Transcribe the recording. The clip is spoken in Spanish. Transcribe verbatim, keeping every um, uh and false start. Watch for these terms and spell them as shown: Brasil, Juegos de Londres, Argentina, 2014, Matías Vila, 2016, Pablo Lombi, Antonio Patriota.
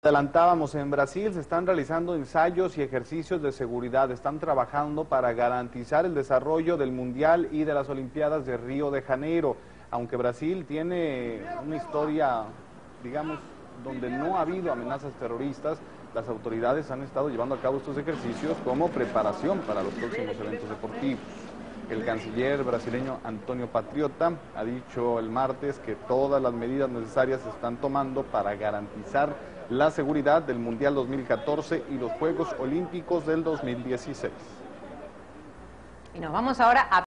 Adelantábamos, en Brasil se están realizando ensayos y ejercicios de seguridad, están trabajando para garantizar el desarrollo del Mundial y de las Olimpiadas de Río de Janeiro, aunque Brasil tiene una historia, digamos, donde no ha habido amenazas terroristas, las autoridades han estado llevando a cabo estos ejercicios como preparación para los próximos eventos deportivos. El canciller brasileño Antonio Patriota ha dicho el martes que todas las medidas necesarias se están tomando para garantizar la seguridad del Mundial dos mil catorce y los Juegos Olímpicos del dos mil dieciséis. Y nos vamos ahora a